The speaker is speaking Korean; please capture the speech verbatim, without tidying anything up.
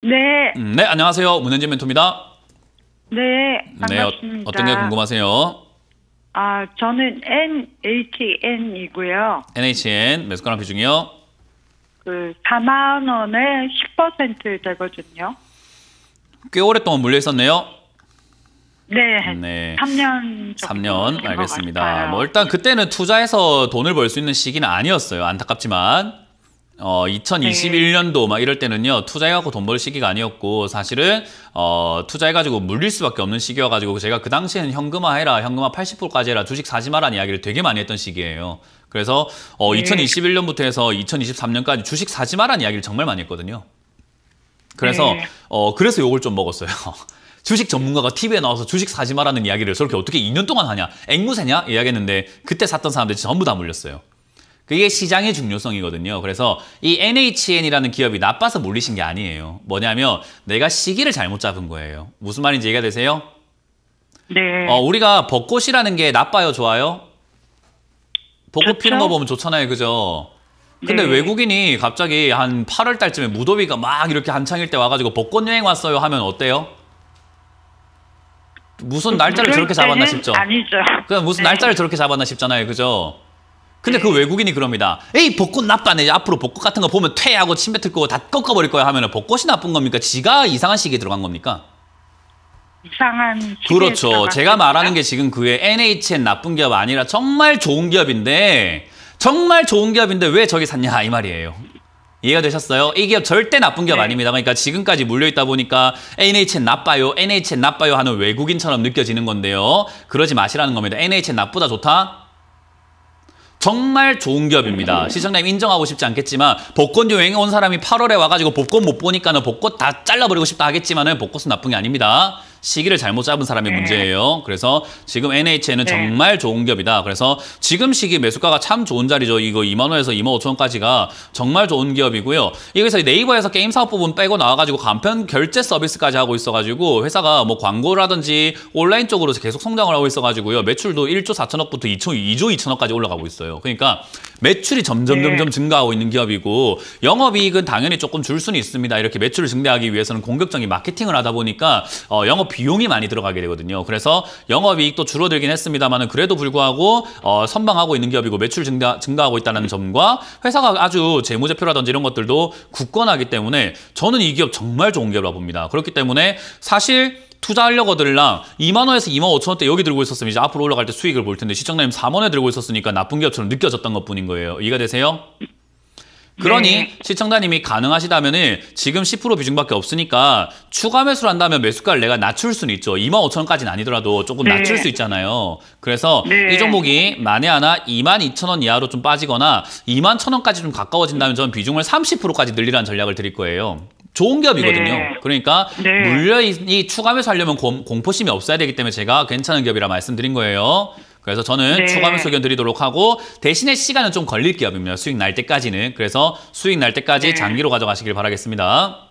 네. 음, 네, 안녕하세요. 문현진 멘토입니다. 네, 반갑습니다. 네, 어, 어떤 게 궁금하세요? 아, 저는 엔 에이치 엔이고요. 엔 에이치 엔, 매수가랑 비중이요? 그 사만 원에 십 퍼센트 되거든요. 꽤 오랫동안 물려 있었네요. 네, 네. 삼 년 정도. 삼 년, 알겠습니다. 뭐 일단 그때는 투자해서 돈을 벌 수 있는 시기는 아니었어요. 안타깝지만. 어, 이천이십일 년도 네. 막 이럴 때는요, 투자해갖고 돈 벌 시기가 아니었고, 사실은, 어, 투자해가지고 물릴 수밖에 없는 시기여가지고, 제가 그 당시에는 현금화 해라, 현금화 팔십 퍼센트까지 해라, 주식 사지 마라는 이야기를 되게 많이 했던 시기예요. 그래서, 어, 네. 이천이십일 년부터 해서 이천이십삼 년까지 주식 사지 마라는 이야기를 정말 많이 했거든요. 그래서, 네. 어, 그래서 욕을 좀 먹었어요. 주식 전문가가 티비에 나와서 주식 사지 마라는 이야기를 저렇게 어떻게 이 년 동안 하냐, 앵무새냐? 이야기했는데, 그때 샀던 사람들이 전부 다 물렸어요. 그게 시장의 중요성이거든요. 그래서 이 엔 에이치 엔이라는 기업이 나빠서 물리신 게 아니에요. 뭐냐면 내가 시기를 잘못 잡은 거예요. 무슨 말인지 이해가 되세요? 네. 어, 우리가 벚꽃이라는 게 나빠요, 좋아요? 벚꽃 좋죠? 피는 거 보면 좋잖아요, 그죠? 근데 네. 외국인이 갑자기 한 팔월 달쯤에 무더위가 막 이렇게 한창일 때 와가지고 벚꽃 여행 왔어요 하면 어때요? 무슨 날짜를 저렇게 잡았나 싶죠? 아니죠. 그냥 무슨 네. 날짜를 저렇게 잡았나 싶잖아요, 그죠? 근데 그 외국인이 그럽니다. 에이, 벚꽃 나빠네. 앞으로 벚꽃 같은 거 보면 퇴하고 침 뱉을 거고 다 꺾어버릴 거야 하면은 벚꽃이 나쁜 겁니까? 지가 이상한 시기에 들어간 겁니까? 이상한 시기에 그렇죠. 들어간 제가 겁니까? 말하는 게 지금 그의 엔 에이치 엔 나쁜 기업 아니라 정말 좋은 기업인데 정말 좋은 기업인데 왜 저기 샀냐 이 말이에요. 이해가 되셨어요? 이 기업 절대 나쁜 기업 네. 아닙니다. 그러니까 지금까지 물려있다 보니까 엔 에이치 엔 나빠요, 엔 에이치 엔 나빠요 하는 외국인처럼 느껴지는 건데요. 그러지 마시라는 겁니다. 엔 에이치 엔 나쁘다 좋다? 정말 좋은 기업입니다. 시청자님 인정하고 싶지 않겠지만 벚꽃 여행 온 사람이 팔월에 와가지고 벚꽃 못 보니까는 벚꽃 다 잘라버리고 싶다 하겠지만은 벚꽃은 나쁜 게 아닙니다. 시기를 잘못 잡은 사람의 네. 문제예요. 그래서 지금 엔 에이치 엔은 네. 정말 좋은 기업이다. 그래서 지금 시기 매수가가 참 좋은 자리죠. 이거 이만 원에서 이만 오천 원까지가 정말 좋은 기업이고요. 여기서 네이버에서 게임 사업 부분 빼고 나와가지고 간편 결제 서비스까지 하고 있어가지고 회사가 뭐 광고라든지 온라인 쪽으로 계속 성장을 하고 있어가지고요. 매출도 일조 사천억부터 이조 이천억까지 올라가고 있어요. 그러니까 매출이 점점 네. 점점 증가하고 있는 기업이고 영업이익은 당연히 조금 줄 수는 있습니다. 이렇게 매출을 증대하기 위해서는 공격적인 마케팅을 하다 보니까 어, 영업 비용이 많이 들어가게 되거든요. 그래서 영업이익도 줄어들긴 했습니다만 그래도 불구하고 어, 선방하고 있는 기업이고 매출 증가, 증가하고 있다는 점과 회사가 아주 재무제표라든지 이런 것들도 굳건하기 때문에 저는 이 기업 정말 좋은 기업이라 봅니다. 그렇기 때문에 사실 투자하려고들랑 이만 원에서 이만 오천 원대 여기 들고 있었으면 이제 앞으로 올라갈 때 수익을 볼 텐데 시청자님 삼 원에 들고 있었으니까 나쁜 기업처럼 느껴졌던 것뿐인 거예요. 이해가 되세요? 그러니 네. 시청자님이 가능하시다면은 지금 십 퍼센트 비중밖에 없으니까 추가 매수를 한다면 매수가를 내가 낮출 수는 있죠. 이만 오천 원까지는 아니더라도 조금 네. 낮출 수 있잖아요. 그래서 네. 이 종목이 만에 하나 이만 이천 원 이하로 좀 빠지거나 이만 천 원까지 좀 가까워진다면 저는 비중을 삼십 퍼센트까지 늘리라는 전략을 드릴 거예요. 좋은 기업이거든요. 네. 그러니까 네. 물려이 추가 매수하려면 고, 공포심이 없어야 되기 때문에 제가 괜찮은 기업이라 말씀드린 거예요. 그래서 저는 네. 추가 매수 의견 드리도록 하고 대신에 시간은 좀 걸릴 기업입니다. 수익 날 때까지는. 그래서 수익 날 때까지 네. 장기로 가져가시길 바라겠습니다.